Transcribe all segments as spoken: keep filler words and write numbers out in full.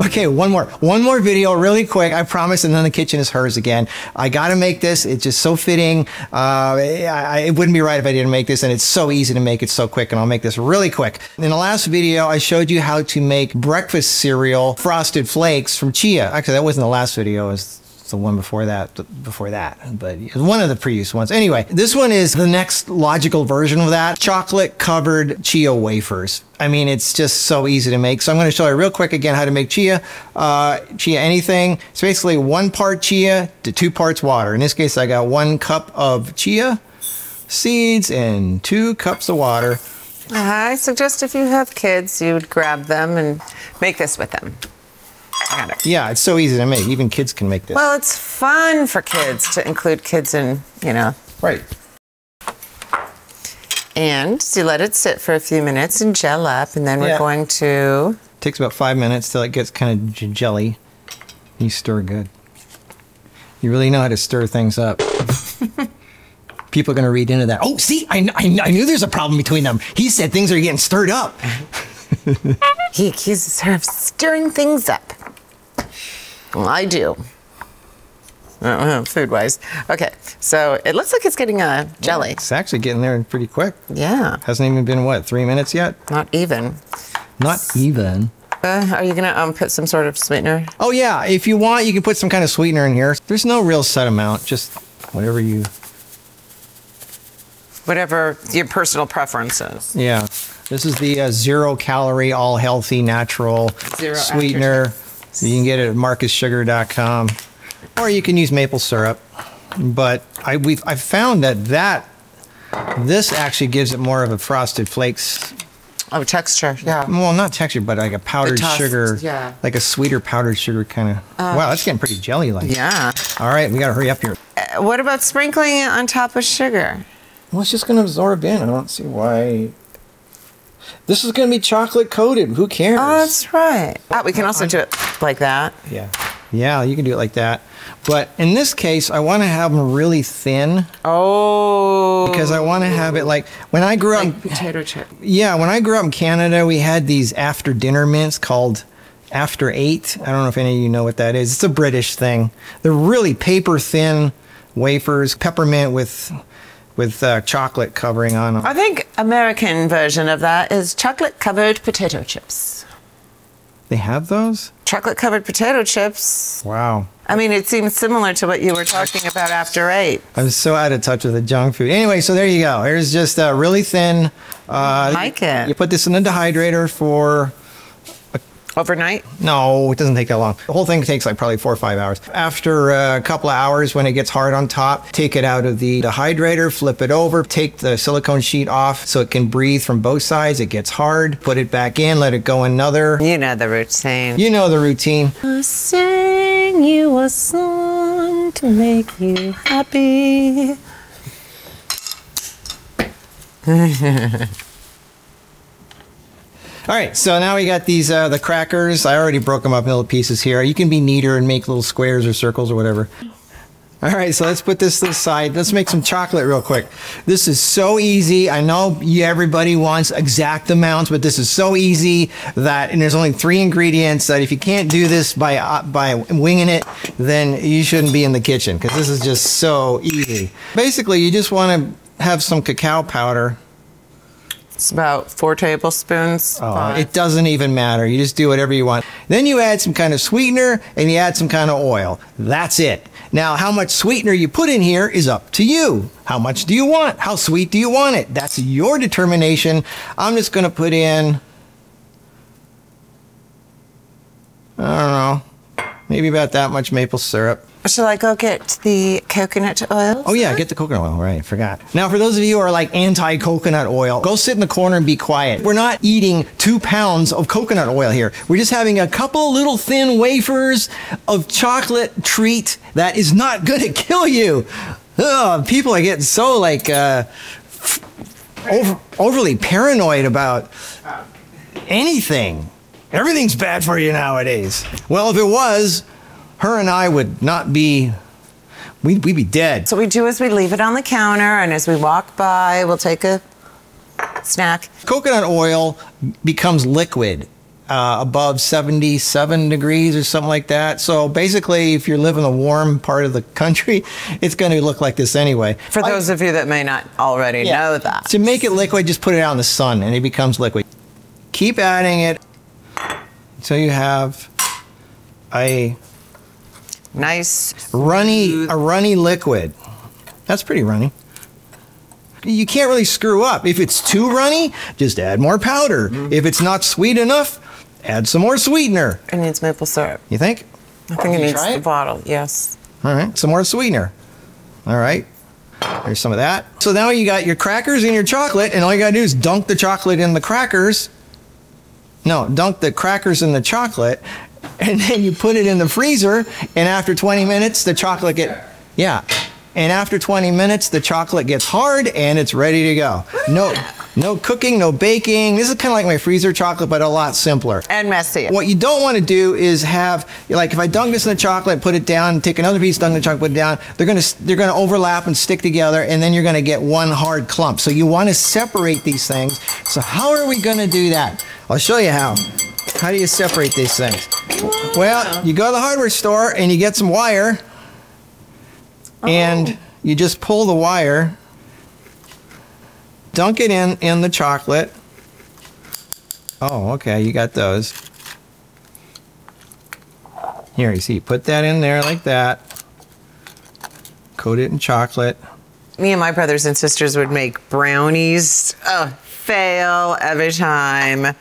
Okay, one more. One more video really quick, I promise, and then the kitchen is hers again. I gotta make this. It's just so fitting. Uh, I, it wouldn't be right if I didn't make this, and it's so easy to make. It's so quick, and I'll make this really quick. In the last video, I showed you how to make breakfast cereal Frosted Flakes from chia. Actually, that wasn't the last video. It was the one before that, before that, but one of the previous ones. Anyway, this one is the next logical version of that. Chocolate covered chia wafers. I mean, it's just so easy to make. So I'm going to show you real quick again how to make chia, uh, chia anything. It's basically one part chia to two parts water. In this case, I got one cup of chia seeds and two cups of water. Uh, I suggest if you have kids, you would grab them and make this with them. It. Yeah, it's so easy to make. Even kids can make this. Well, it's fun for kids to include kids in, you know. Right. And so you let it sit for a few minutes and gel up, and then yeah. we're going to... It takes about five minutes till it gets kind of jelly. You stir good. You really know how to stir things up. People are going to read into that. Oh, see, I, I, I knew there's a problem between them. He said things are getting stirred up. He accuses her of stirring things up. Well, I do. Uh, food-wise. Okay, so it looks like it's getting a uh, jelly. Yeah, it's actually getting there pretty quick. Yeah. Hasn't even been, what, three minutes yet? Not even. Not even. Uh, are you going to um, put some sort of sweetener? Oh, yeah. If you want, you can put some kind of sweetener in here. There's no real set amount. Just whatever you... Whatever your personal preference is. Yeah. This is the uh, zero-calorie, all-healthy, natural zero sweetener. After. You can get it at marcus sugar dot com, or you can use maple syrup. But I, we've, I've found that, that this actually gives it more of a Frosted Flakes. Oh, texture, yeah. Well, not texture, but like a powdered tossed, sugar, yeah. like a sweeter powdered sugar kind of. Uh, wow, that's getting pretty jelly-like. Yeah. All right, we got to hurry up here. Uh, what about sprinkling it on top of sugar? Well, it's just going to absorb in. I don't see why. This is going to be chocolate coated. Who cares? Oh, that's right. Oh, we can also do it like that. Yeah. Yeah, you can do it like that. But in this case, I want to have them really thin. Oh. Because I want to have it like, when I grew like up. Potato chip. Yeah, when I grew up in Canada, we had these after dinner mints called After Eight. I don't know if any of you know what that is. It's a British thing. They're really paper thin wafers, peppermint with... with uh, chocolate covering on them. I think American version of that is chocolate-covered potato chips. They have those? Chocolate-covered potato chips. Wow. I mean, it seems similar to what you were talking about After Eight. I'm so out of touch with the junk food. Anyway, so there you go. Here's just uh, really thin. Uh, I like it. You put this in a dehydrator for... Overnight? No, it doesn't take that long. The whole thing takes like probably four or five hours. After a couple of hours, when it gets hard on top, take it out of the dehydrator, flip it over, take the silicone sheet off so it can breathe from both sides. It gets hard. Put it back in, let it go another. You know the routine. You know the routine. I sing you a song to make you happy. All right, so now we got these, uh, the crackers. I already broke them up in little pieces here. You can be neater and make little squares or circles or whatever. All right, so let's put this to the side. Let's make some chocolate real quick. This is so easy. I know everybody wants exact amounts, but this is so easy that, and there's only three ingredients, that if you can't do this by, uh, by winging it, then you shouldn't be in the kitchen, because this is just so easy. Basically, you just want to have some cacao powder. It's about four tablespoons. Oh, it doesn't even matter. You just do whatever you want. Then you add some kind of sweetener and you add some kind of oil. That's it. Now, how much sweetener you put in here is up to you. How much do you want? How sweet do you want it? That's your determination. I'm just going to put in, I don't know, maybe about that much maple syrup. Shall I go get the coconut oil? Oh, yeah, get the coconut oil. Right, I forgot. Now, for those of you who are like anti-coconut oil, go sit in the corner and be quiet. We're not eating two pounds of coconut oil here. We're just having a couple little thin wafers of chocolate treat that is not going to kill you. Ugh, people are getting so, like, uh, over, overly paranoid about anything. Everything's bad for you nowadays. Well, if it was... her and I would not be, we'd, we'd be dead. So what we do is we leave it on the counter, and as we walk by, we'll take a snack. Coconut oil becomes liquid uh, above seventy-seven degrees or something like that. So basically, if you live in a warm part of the country, it's going to look like this anyway. For those I, of you that may not already yeah, know that. To make it liquid, just put it out in the sun and it becomes liquid. Keep adding it until you have a nice runny, a runny liquid. That's pretty runny. You can't really screw up. If it's too runny, just add more powder. Mm-hmm. If it's not sweet enough, add some more sweetener. It needs maple syrup. You think? I think it needs the bottle, yes. All right, some more sweetener. All right, there's some of that. So now you got your crackers and your chocolate, and all you gotta do is dunk the chocolate in the crackers. No, dunk the crackers in the chocolate, and then you put it in the freezer, and after twenty minutes, the chocolate get, yeah. And after twenty minutes, the chocolate gets hard and it's ready to go. No, no cooking, no baking. This is kind of like my freezer chocolate, but a lot simpler. And messier. What you don't want to do is have, like if I dunk this in the chocolate, put it down, take another piece, dunk the chocolate, put it down, they're gonna, they're gonna overlap and stick together, and then you're gonna get one hard clump. So you want to separate these things. So how are we gonna do that? I'll show you how. How do you separate these things? Well, you go to the hardware store and you get some wire, and you just pull the wire, dunk it in in the chocolate. Oh, okay, you got those. Here, you see, put that in there like that. Coat it in chocolate. Me and my brothers and sisters would make brownies. Oh, fail every time.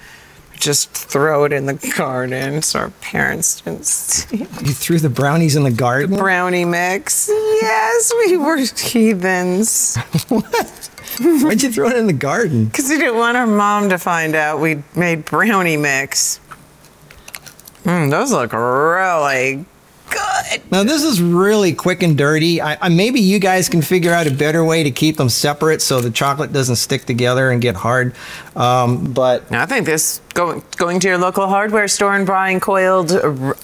Just throw it in the garden so our parents didn't see. You threw the brownies in the garden? The brownie mix. Yes, we were heathens. What? Why'd you throw it in the garden? Because we didn't want our mom to find out we made brownie mix. Mm, those look really good. Now this is really quick and dirty. I, I, maybe you guys can figure out a better way to keep them separate so the chocolate doesn't stick together and get hard. Um, but now, I think this going going to your local hardware store and buying coiled um,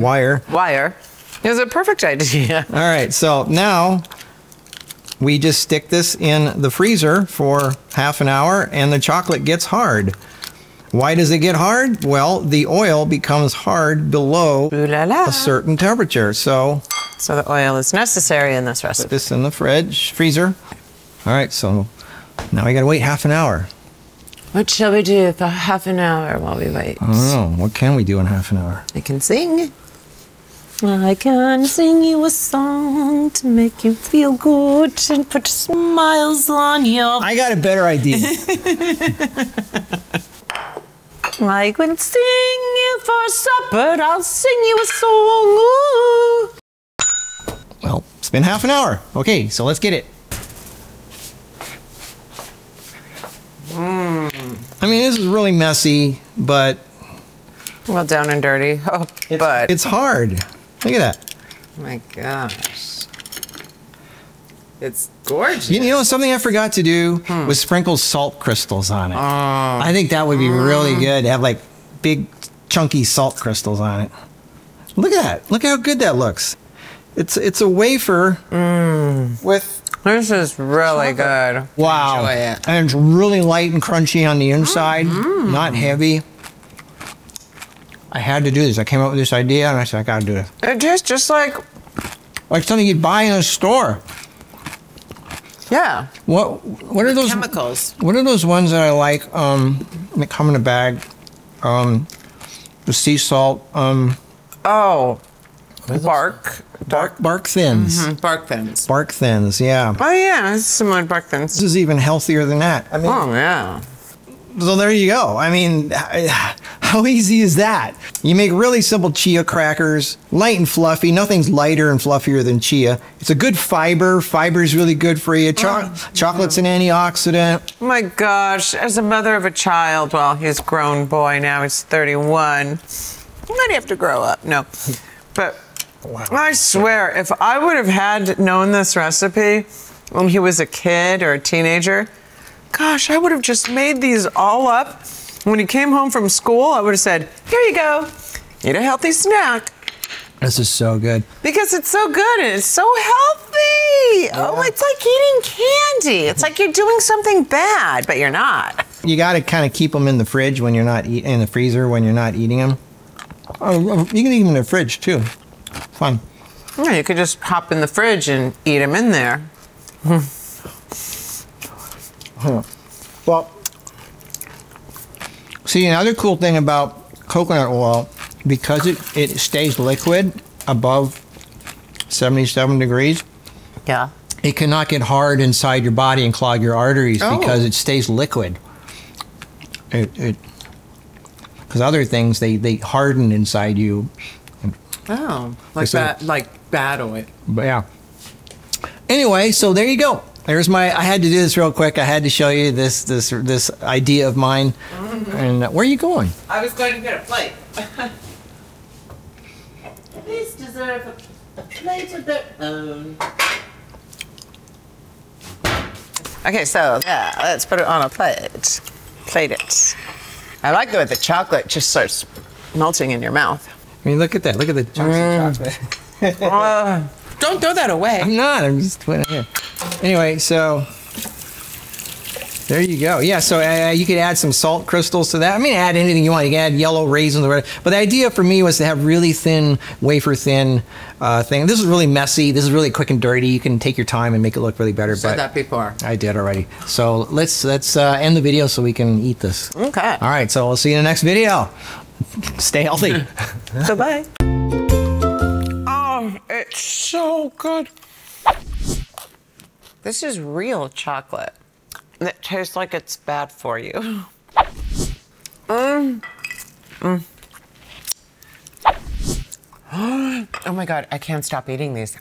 wire wire is a perfect idea. All right, so now we just stick this in the freezer for half an hour, and the chocolate gets hard. Why does it get hard? Well, the oil becomes hard below Ooh la la. a certain temperature. So, so the oil is necessary in this recipe. Put this in the fridge, freezer. All right, so now we gotta wait half an hour. What shall we do for half an hour while we wait? I don't know. What can we do in half an hour? I can sing. I can sing you a song to make you feel good and put smiles on your... I got a better idea. I can sing you for supper, I'll sing you a song. Ooh. Well, it's been half an hour. Okay, so let's get it. Mm. I mean, this is really messy, but... Well, down and dirty, oh, it's, but... It's hard. Look at that. Oh my gosh. It's gorgeous. You know, something I forgot to do hmm. was sprinkle salt crystals on it. Oh. I think that would be mm. really good to have like big chunky salt crystals on it. Look at that. Look how good that looks. It's it's a wafer mm. with... This is really chocolate. Good. Wow. Enjoy it. And it's really light and crunchy on the inside, mm. not heavy. I had to do this. I came up with this idea and I said, I gotta do this. It tastes just like... Like something you'd buy in a store. Yeah. What What are those chemicals? What are those ones that I like? Um, they come in a bag. Um, the sea salt. Um, oh, bark. Bark. Bark Thins. Mm-hmm. Bark Thins. Bark Thins. Yeah. Oh yeah, it's similar to Bark Thins. This is even healthier than that. I mean. Oh yeah. So there you go. I mean, how easy is that? You make really simple chia crackers, light and fluffy. Nothing's lighter and fluffier than chia. It's a good fiber. Fiber is really good for you. Cho mm. Chocolate's an antioxidant. Oh my gosh, as a mother of a child, well, he's a grown boy now, he's thirty-one. He might have to grow up, no. But wow. I swear, if I would have had known this recipe when he was a kid or a teenager, gosh, I would have just made these all up. When he came home from school, I would have said, here you go, eat a healthy snack. This is so good. Because it's so good and it's so healthy. Yeah. Oh, it's like eating candy. It's like you're doing something bad, but you're not. You got to kind of keep them in the fridge when you're not eat in the freezer when you're not eating them. Oh, you can eat them in the fridge too. Fun. Yeah, you could just hop in the fridge and eat them in there. Hmm. Well, see, another cool thing about coconut oil, because it it stays liquid above seventy-seven degrees. Yeah. It cannot get hard inside your body and clog your arteries oh. because it stays liquid. It, it, because other things they they harden inside you. Oh, like that, like bad oil. But yeah. Anyway, so there you go. There's my. I had to do this real quick. I had to show you this this this idea of mine. Mm-hmm. And uh, where are you going? I was going to get a plate. These deserve a, a plate of their own. Okay, so yeah, let's put it on a plate. Plate it. I like the way the chocolate just starts melting in your mouth. I mean, look at that. Look at the mm. chocolate. uh, don't throw that away. I'm not. I'm just putting it here. Anyway, so there you go. Yeah, so uh, you could add some salt crystals to that. I mean, add anything you want. You can add yellow raisins or whatever. But the idea for me was to have really thin, wafer thin uh, thing. This is really messy. This is really quick and dirty. You can take your time and make it look really better. Said but that before. I did already. So let's, let's uh, end the video so we can eat this. Okay. All right, so we'll see you in the next video. Stay healthy. So bye. Oh, it's so good. This is real chocolate. It tastes like it's bad for you. Mm. Mm. Oh my God, I can't stop eating these.